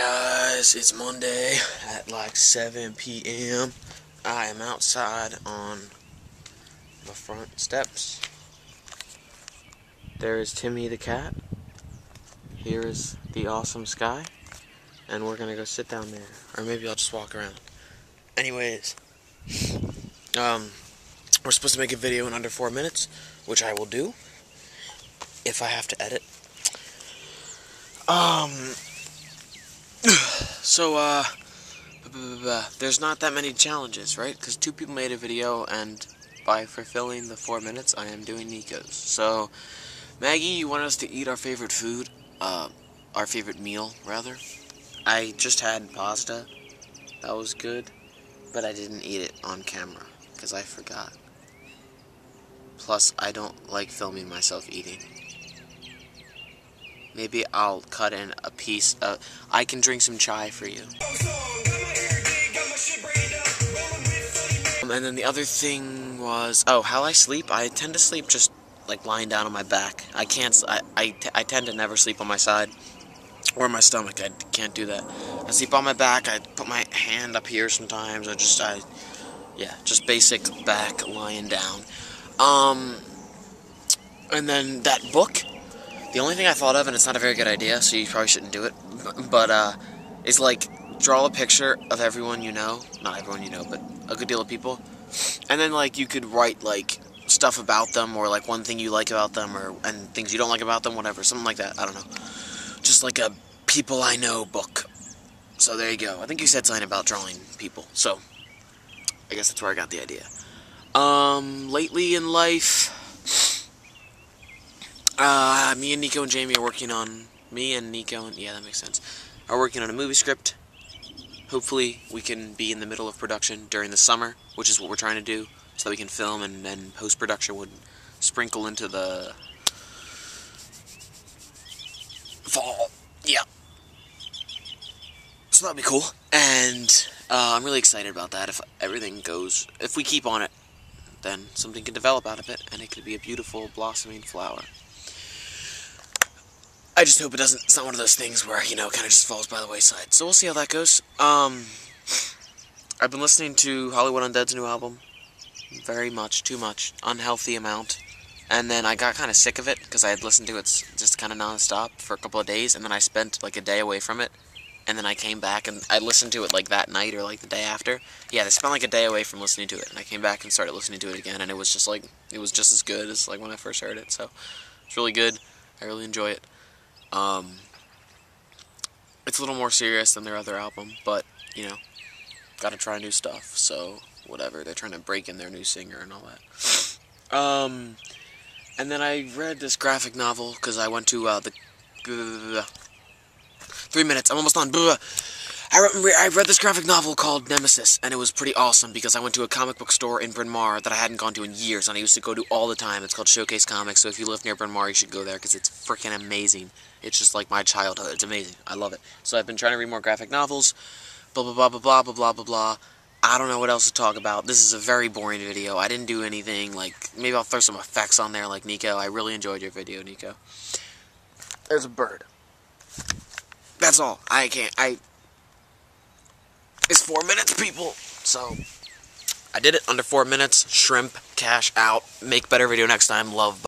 guys, it's Monday at like 7 p.m. I am outside on the front steps. There is Timmy the cat. Here is the awesome sky. And we're gonna go sit down there. Or maybe I'll just walk around. Anyways, we're supposed to make a video in under 4 minutes, which I will do if I have to edit. There's not that many challenges, right? Because two people made a video, and by fulfilling the 4 minutes, I am doing Nico's. So, Maggie, you want us to eat our favorite food, our favorite meal, rather. I just had pasta. That was good, but I didn't eat it on camera, because I forgot. Plus, I don't like filming myself eating. Maybe I'll cut in a piece of... I can drink some chai for you. And then the other thing was... Oh, how I sleep? I tend to sleep just, like, lying down on my back. I can't... I tend to never sleep on my side. Or my stomach. I can't do that. I sleep on my back. I put my hand up here sometimes. Yeah, just basic back lying down. And then that book... The only thing I thought of, and it's not a very good idea, so you probably shouldn't do it, but is like, draw a picture of everyone you know, not everyone you know, but a good deal of people, and then like, you could write like, stuff about them, or like, one thing you like about them, and things you don't like about them, whatever, something like that, I don't know. Just like a people I know book. So there you go. I think you said something about drawing people, so I guess that's where I got the idea. Lately in life... me and Nico and Jamie are working on... Yeah, that makes sense. Are working on a movie script. Hopefully, we can be in the middle of production during the summer, which is what we're trying to do, so that we can film and then post-production would sprinkle into the... fall. Yeah. So that'd be cool. And, I'm really excited about that. If everything goes... If we keep on it, then something can develop out of it, and it could be a beautiful, blossoming flower. I just hope it's not one of those things where, you know, it kind of just falls by the wayside. So we'll see how that goes. I've been listening to Hollywood Undead's new album. Very much, too much, unhealthy amount. And then I got kind of sick of it, because I had listened to it just kind of non-stop for a couple of days, and then I spent, like, a day away from it. And then I came back, and I listened to it, like, that night or, like, the day after. Yeah, I spent, like, a day away from listening to it, and I came back and started listening to it again, and it was just, like, it was just as good as, like, when I first heard it. So, it's really good. I really enjoy it. It's a little more serious than their other album, but, you know, gotta try new stuff, so, whatever, they're trying to break in their new singer and all that. And then I read this graphic novel, because I went to, 3 minutes, I'm almost done, I read this graphic novel called Nemesis, and it was pretty awesome, because I went to a comic book store in Bryn Mawr that I hadn't gone to in years, and I used to go to all the time. It's called Showcase Comics, so if you live near Bryn Mawr, you should go there, because it's freaking amazing. It's just like my childhood. It's amazing. I love it. So I've been trying to read more graphic novels, blah, blah, blah, blah, blah, blah, blah, blah, blah. I don't know what else to talk about. This is a very boring video. I didn't do anything. Like, maybe I'll throw some effects on there, like Nico. I really enjoyed your video, Nico. There's a bird. That's all. It's 4 minutes, people! So, I did it under 4 minutes. Shrimp, cash out. Make better video next time. Love.